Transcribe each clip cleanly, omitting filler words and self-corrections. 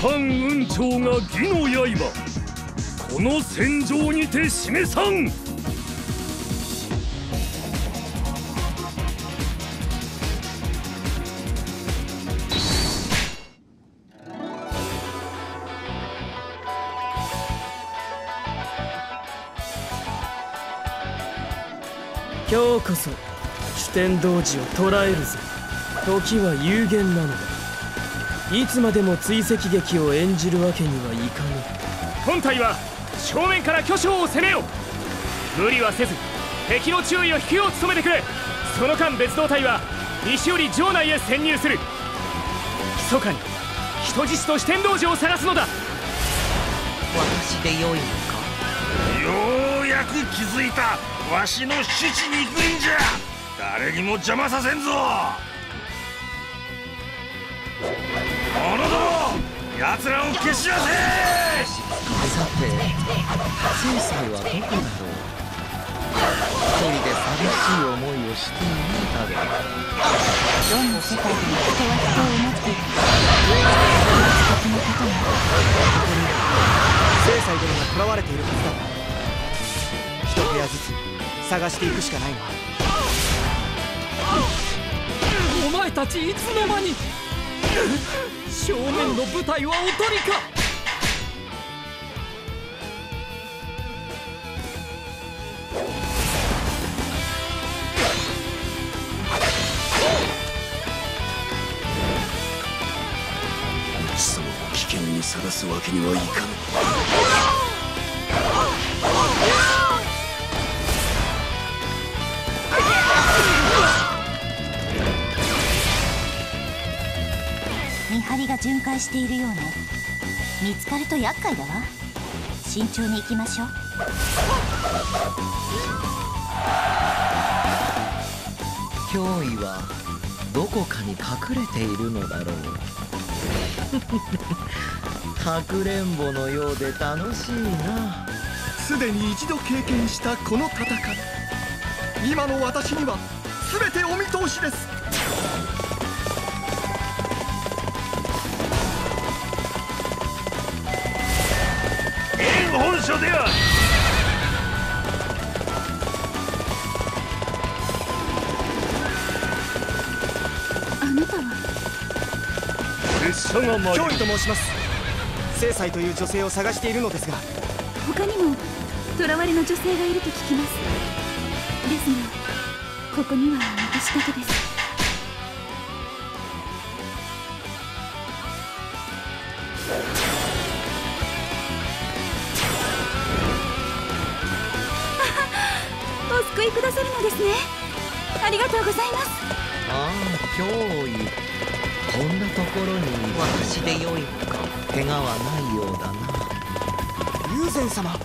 関雲長が義の刃、この戦場にて示さん。今日こそ酒呑童子を捕らえるぞ。時は有限なのだ。いつまでも追跡劇を演じるわけにはいかぬ。本隊は正面から巨匠を攻めよう。無理はせず敵の注意を引くよう努めてくれ。その間別動隊は西より城内へ潜入する。密かに人質と酒呑童子を探すのだ。私でよいのか。ようやく気づいた。わしの主治に行くんじゃ。誰にも邪魔させんぞ。おのども、奴らを消し出せ。さて正妻はどこだろう。一人で寂しい思いをしていないだろう。どんな世界でも人は人を思っている。敵のこともここに正妻殿が囚われているはずだ。一部屋ずつ探していくしかないな。お前たちいつの間に。正面の舞台はおとりか。貴様を危険にさらすわけにはいかぬ。見張りが巡回しているようね。見つかると厄介だわ。慎重に行きましょう。脅威はどこかに隠れているのだろう。かくれんぼのようで楽しいな。すでに一度経験したこの戦い、今の私には全てお見通しです。本所ではあなたは列車が参る。驚異と申します。正妻という女性を探しているのですが、他にも囚われの女性がいると聞きます。ですがここには私だけです。くださるのですね。ありがとうございます。ああ、脅威。こんなところに私でよいのか。怪我はないようだな。友禅様、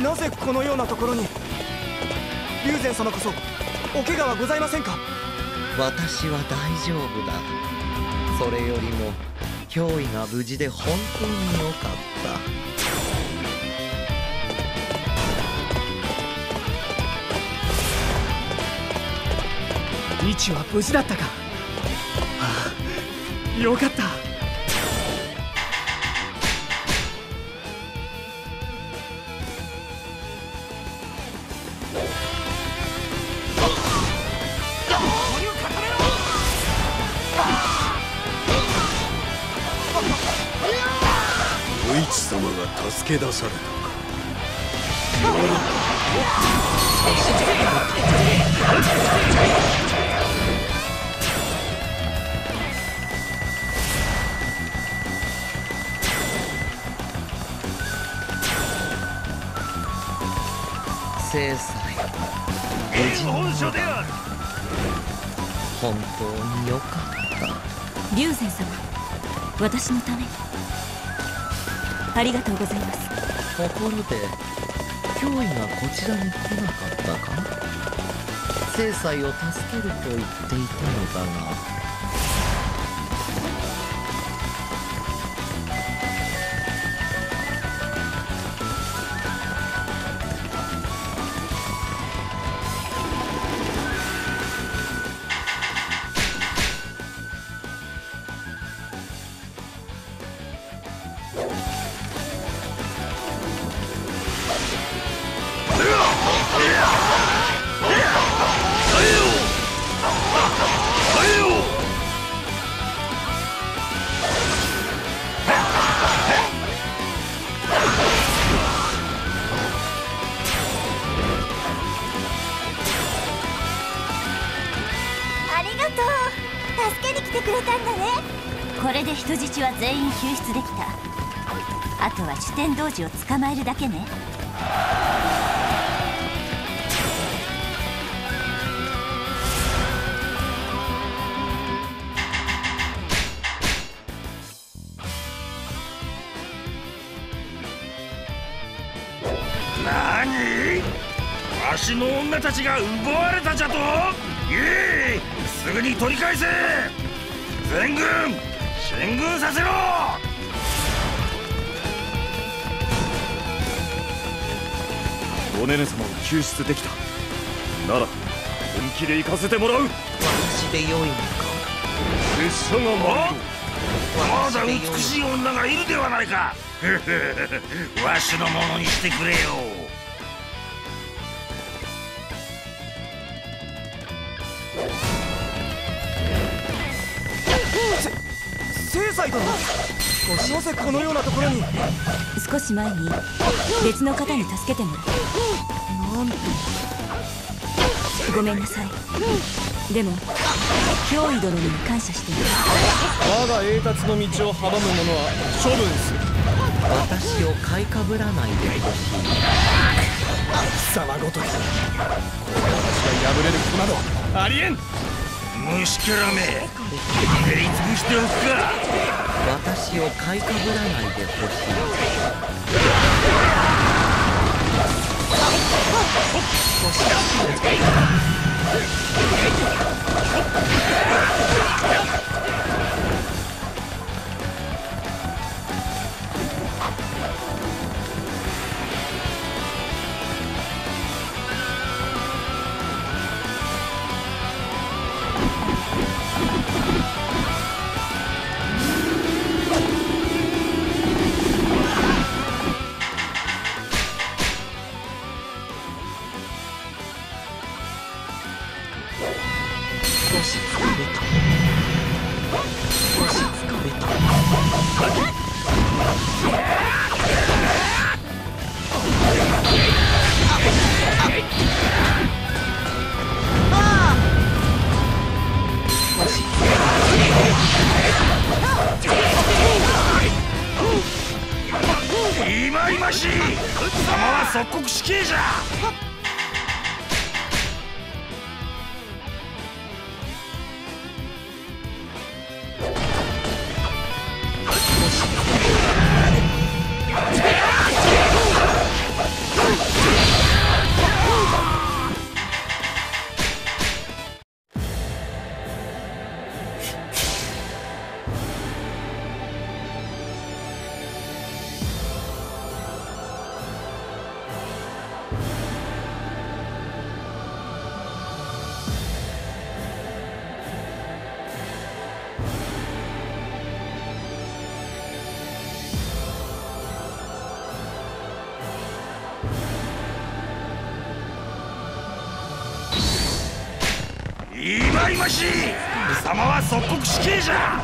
なぜこのようなところに。友禅様こそお怪我はございませんか。私は大丈夫だ。それよりも脅威が無事で本当によかった。未知は無事だったか。ああ、よかった。お市様が助け出されたか。正妻、本所である。本当によかった。龍禅様、私のためにありがとうございます。ところで、脅威がこちらに来なかったか。正妻を助けると言っていたのだが。これで人質は全員救出できた。あとは酒呑童子を捕まえるだけね。なに？わしの女たちが奪われたじゃと？いい！すぐに取り返せ！全軍進軍させろ！おねね様を救出できたなら本気で行かせてもらう。私でよいのか。拙者が参る。まだ美しい女がいるではないか。わしのものにしてくれよ。なぜこのようなところに。少し前に別の方に助けてもらった。なんとごめんなさい。でも憑依殿にも感謝している。我が栄達の道を阻む者は処分する。私を買いかぶらないでほしい。貴様ごときこの私が破れることなどありえん。虫けらめ蹴りつぶしておくか。私を買いかぶらないでほしい。貴様は即刻死刑じゃ。忌々しい！貴様は即刻死刑じゃ！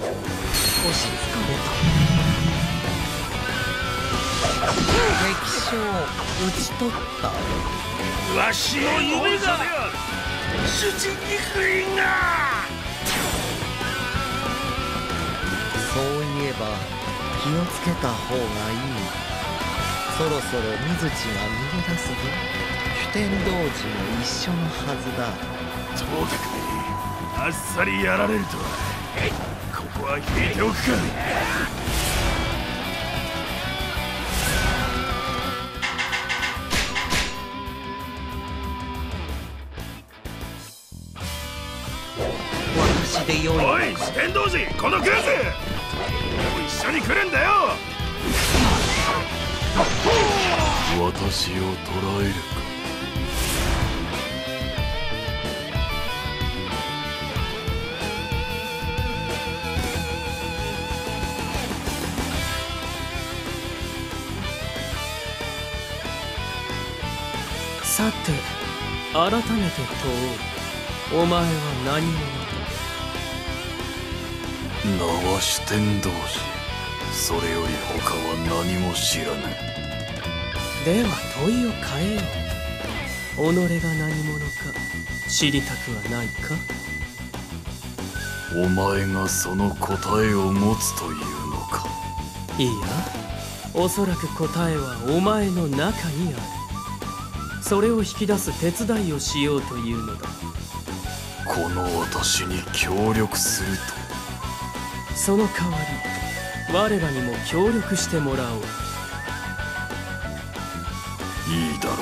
しつかれた。歴史を討ち取ったわしの夢が主人に食いんな。そういえば気をつけた方がいい。そろそろ水地が逃げ出すぞ。酒呑童子も一緒のはずだ。ともかくあっさりやられるとは。ここは引いておくか。私でよい。おい、酒呑童子、このクズ。一緒に来るんだよ。私を捕らえるか。さて、改めて問おう。お前は何者だ？名は酒呑童子。それより他は何も知らぬ。では問いを変えよう。己が何者か知りたくはないか？お前がその答えを持つというのか？いや、おそらく答えはお前の中にある。それを引き出す手伝いをしようというのだ。この私に協力すると。その代わり我らにも協力してもらおう。いいだろ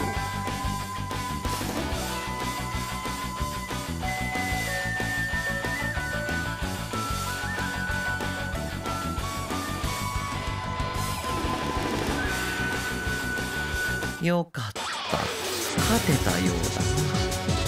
う。よかった。勝てたようだな。